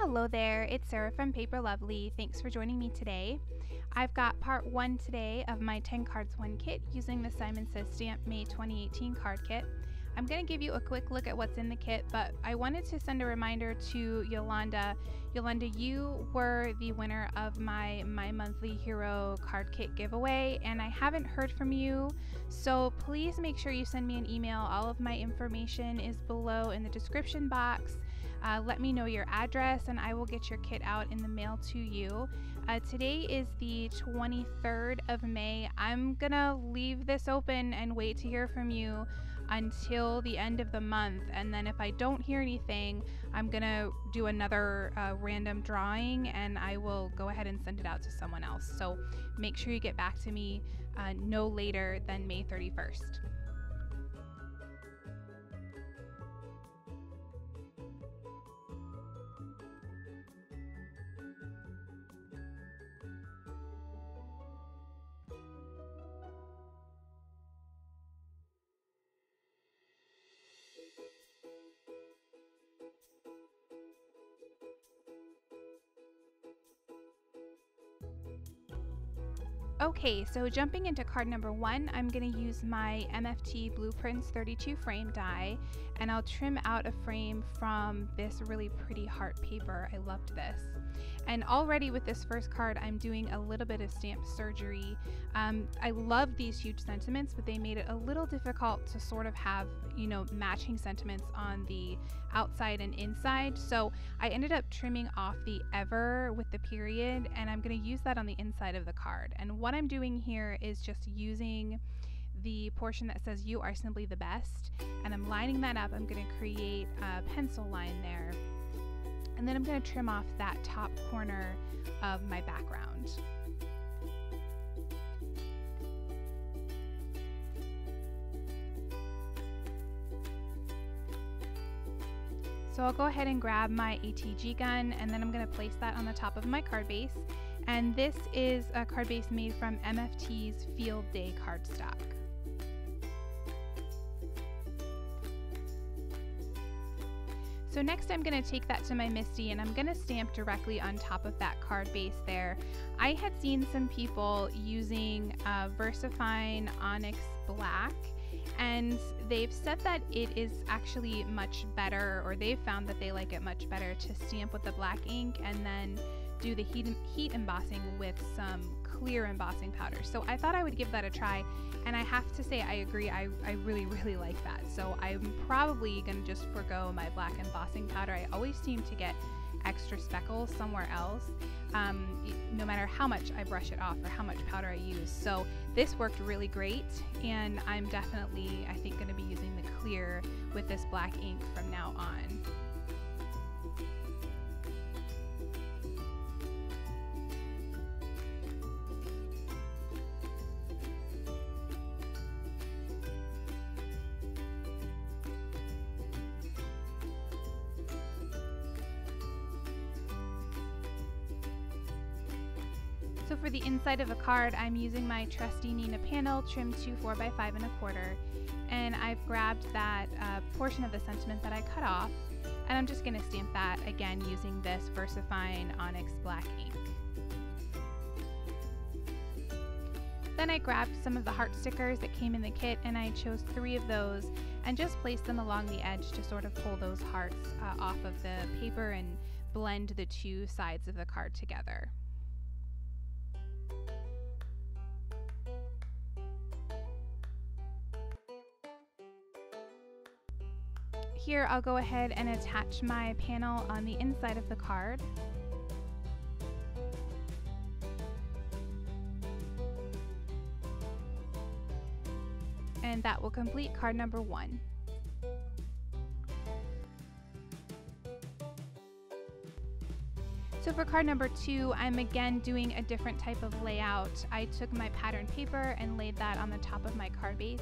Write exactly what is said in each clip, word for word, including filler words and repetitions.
Hello there, it's Sarah from Paper Lovely. Thanks for joining me today. I've got part one today of my ten cards one kit using the Simon Says Stamp May twenty eighteen card kit. I'm going to give you a quick look at what's in the kit, but I wanted to send a reminder to Yolanda. Yolanda, you were the winner of my My Monthly Hero card kit giveaway, and I haven't heard from you, so please make sure you send me an email. All of my information is below in the description box. Uh, let me know your address and I will get your kit out in the mail to you. Uh, today is the twenty-third of May. I'm gonna leave this open and wait to hear from you until the end of the month, and then if I don't hear anything, I'm gonna do another uh, random drawing and I will go ahead and send it out to someone else. So make sure you get back to me uh, no later than May thirty-first. Okay, so jumping into card number one, I'm going to use my M F T Blueprints thirty-two frame die, and I'll trim out a frame from this really pretty heart paper. I loved this. And already with this first card, I'm doing a little bit of stamp surgery. Um, I love these huge sentiments, but they made it a little difficult to sort of have, you know, matching sentiments on the outside and inside. So I ended up trimming off the ever with the period, and I'm going to use that on the inside of the card. And what I'm doing here is just using the portion that says you are simply the best, and I'm lining that up. I'm going to create a pencil line there, and then I'm going to trim off that top corner of my background. So I'll go ahead and grab my A T G gun, and then I'm going to place that on the top of my card base. And this is a card base made from M F T's Field Day cardstock. So next I'm going to take that to my Misti, and I'm going to stamp directly on top of that card base there. I had seen some people using uh, Versafine Onyx Black, and they've said that it is actually much better, or they've found that they like it much better to stamp with the black ink and then do the heat, heat embossing with some clear embossing powder. So I thought I would give that a try, and I have to say I agree. I, I really, really like that. So I'm probably gonna just forego my black embossing powder. I always seem to get extra speckles somewhere else, um, no matter how much I brush it off or how much powder I use. So this worked really great, and I'm definitely, I think, gonna be using the clear with this black ink from now on. So for the inside of a card, I'm using my trusty Neenah panel trimmed to four by five and a quarter, and I've grabbed that uh, portion of the sentiment that I cut off, and I'm just going to stamp that again using this Versafine Onyx Black ink. Then I grabbed some of the heart stickers that came in the kit, and I chose three of those and just placed them along the edge to sort of pull those hearts uh, off of the paper and blend the two sides of the card together. Here, I'll go ahead and attach my panel on the inside of the card. And that will complete card number one. So for card number two, I'm again doing a different type of layout. I took my pattern paper and laid that on the top of my card base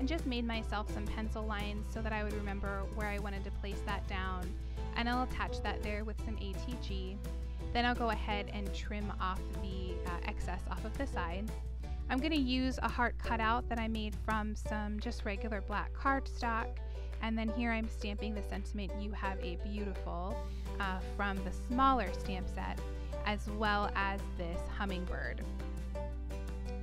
and just made myself some pencil lines so that I would remember where I wanted to place that down. And I'll attach that there with some A T G. Then I'll go ahead and trim off the uh, excess off of the side. I'm going to use a heart cutout that I made from some just regular black cardstock. And then here I'm stamping the sentiment, "You have a beautiful." uh, from the smaller stamp set, as well as this hummingbird.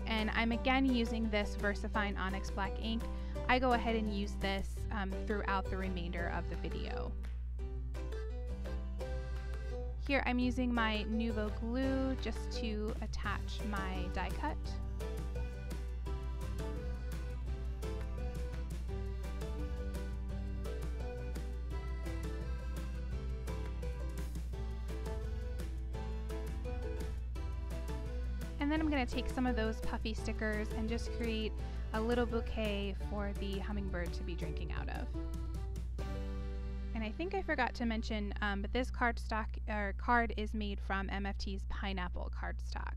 And I'm again using this Versafine Onyx Black ink. I go ahead and use this um, throughout the remainder of the video. Here I'm using my Nuvo glue just to attach my die cut. And then I'm going to take some of those puffy stickers and just create a little bouquet for the hummingbird to be drinking out of. And I think I forgot to mention, um, but this cardstock or card is made from M F T's pineapple cardstock.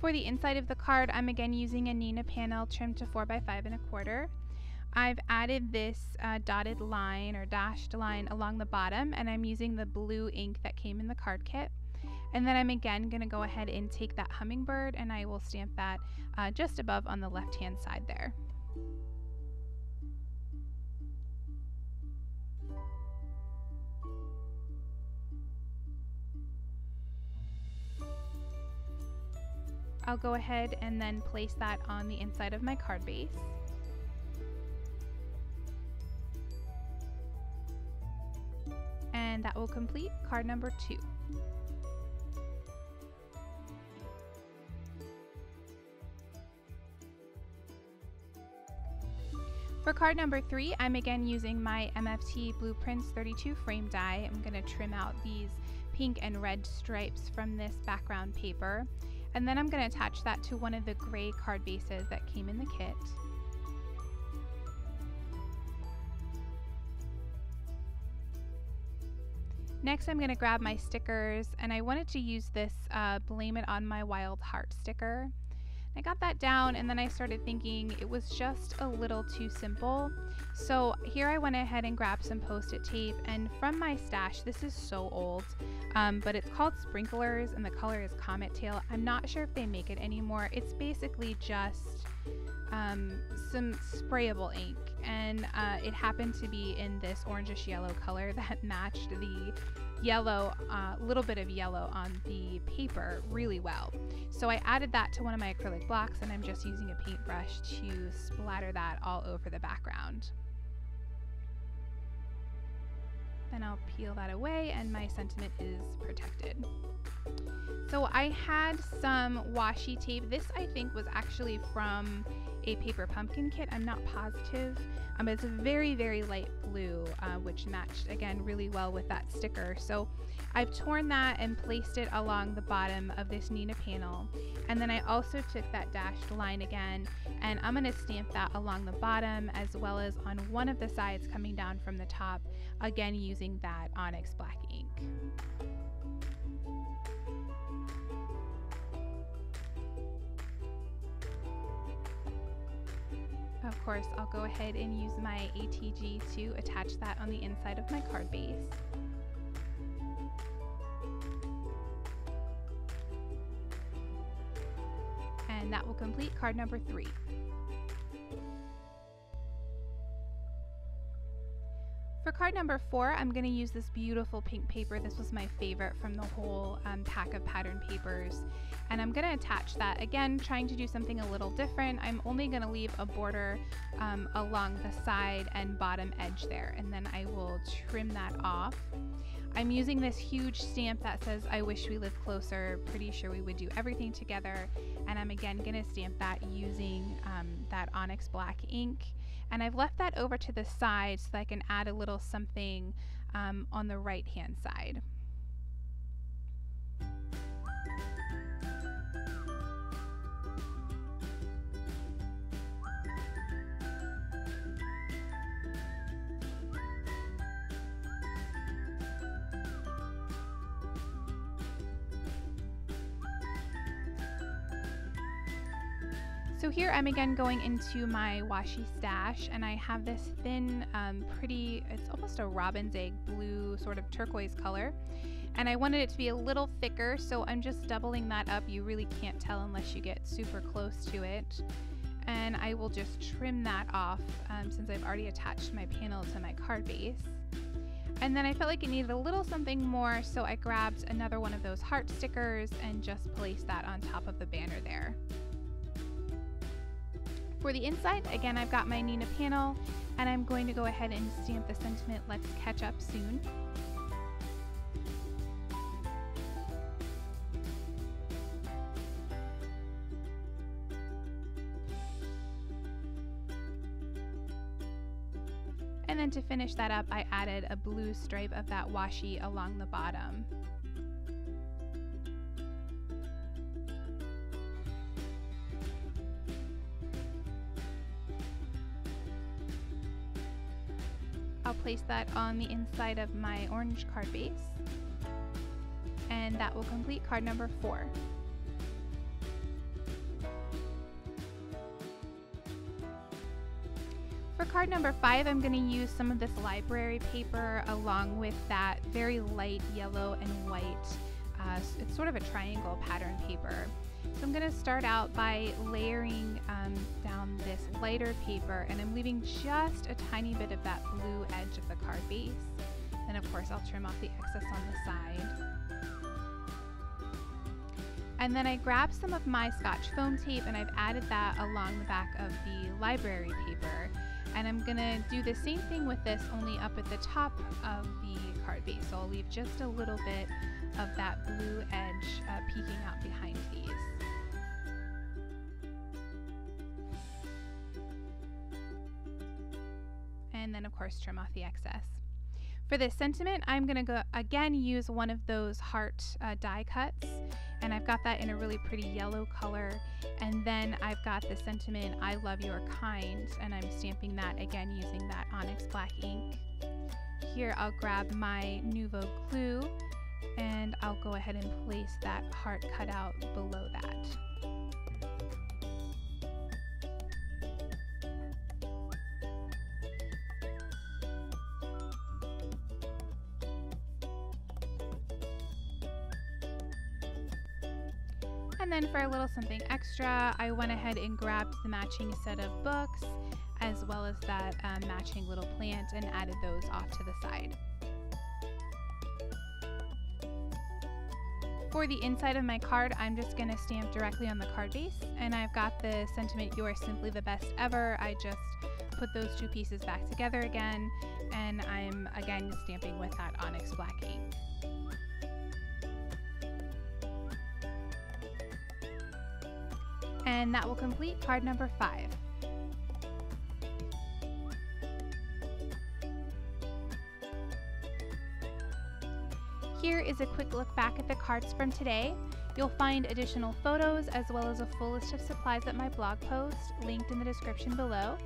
For the inside of the card, I'm again using a Neenah panel trimmed to four by five and a quarter. I've added this uh, dotted line or dashed line along the bottom, and I'm using the blue ink that came in the card kit. And then I'm again going to go ahead and take that hummingbird, and I will stamp that uh, just above on the left-hand side there. I'll go ahead and then place that on the inside of my card base. And that will complete card number two. For card number three, I'm again using my M F T Blueprints thirty-two frame die. I'm going to trim out these pink and red stripes from this background paper. And then I'm going to attach that to one of the gray card bases that came in the kit. Next, I'm going to grab my stickers, and I wanted to use this uh, Blame It On My Wild Heart sticker. I got that down, and then I started thinking it was just a little too simple. So here I went ahead and grabbed some Post-it tape, and from my stash, this is so old, um, but it's called Sprinklers and the color is Comet Tail. I'm not sure if they make it anymore. It's basically just um, some sprayable ink, and uh, it happened to be in this orangish yellow color that matched the yellow, uh, little bit of yellow on the paper really well. So I added that to one of my acrylic blocks, and I'm just using a paintbrush to splatter that all over the background. Then I'll peel that away, and my sentiment is protected. So I had some washi tape. This I think was actually from A Paper Pumpkin kit. I'm not positive. Um, it's a very, very light blue, uh, which matched again really well with that sticker. So I've torn that and placed it along the bottom of this Neenah panel. And then I also took that dashed line again, and I'm going to stamp that along the bottom as well as on one of the sides coming down from the top, again using that Onyx Black ink. Of course, I'll go ahead and use my A T G to attach that on the inside of my card base. And that will complete card number three. For card number four, I'm going to use this beautiful pink paper. This was my favorite from the whole um, pack of pattern papers. And I'm going to attach that, again, trying to do something a little different. I'm only going to leave a border um, along the side and bottom edge there, and then I will trim that off. I'm using this huge stamp that says, "I wish we lived closer, pretty sure we would do everything together." And I'm again going to stamp that using um, that Onyx Black ink. And I've left that over to the side so that I can add a little something um, on the right-hand side. So here I'm again going into my washi stash, and I have this thin, um, pretty, it's almost a robin's egg blue sort of turquoise color. And I wanted it to be a little thicker, so I'm just doubling that up. You really can't tell unless you get super close to it. And I will just trim that off um, since I've already attached my panel to my card base. And then I felt like it needed a little something more, so I grabbed another one of those heart stickers and just placed that on top of the banner there. For the inside, again, I've got my Neenah panel, and I'm going to go ahead and stamp the sentiment, "Let's catch up soon." And then to finish that up, I added a blue stripe of that washi along the bottom. I'll place that on the inside of my orange card base, and that will complete card number four. For card number five, I'm going to use some of this library paper along with that very light yellow and white. Uh, it's sort of a triangle pattern paper. So I'm going to start out by layering um, down this lighter paper, and I'm leaving just a tiny bit of that blue edge of the card base. Then of course I'll trim off the excess on the side. And then I grabbed some of my Scotch foam tape, and I've added that along the back of the library paper. And I'm gonna do the same thing with this, only up at the top of the card base. So I'll leave just a little bit of that blue edge uh, peeking out behind these. And then of course, trim off the excess. For this sentiment, I'm gonna go again use one of those heart uh, die cuts. And I've got that in a really pretty yellow color. And then I've got the sentiment, "I love your kind," and I'm stamping that again using that Onyx Black ink. Here I'll grab my Nuvo glue, and I'll go ahead and place that heart cutout below that. And then for a little something extra, I went ahead and grabbed the matching set of books, as well as that um, matching little plant, and added those off to the side. For the inside of my card, I'm just going to stamp directly on the card base, and I've got the sentiment, "You are simply the best ever." I just put those two pieces back together again, and I'm again stamping with that Onyx Black ink. And that will complete card number five. Here is a quick look back at the cards from today. You'll find additional photos as well as a full list of supplies at my blog post, linked in the description below.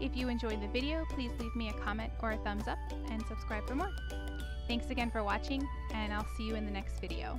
If you enjoyed the video, please leave me a comment or a thumbs up, and subscribe for more. Thanks again for watching, and I'll see you in the next video.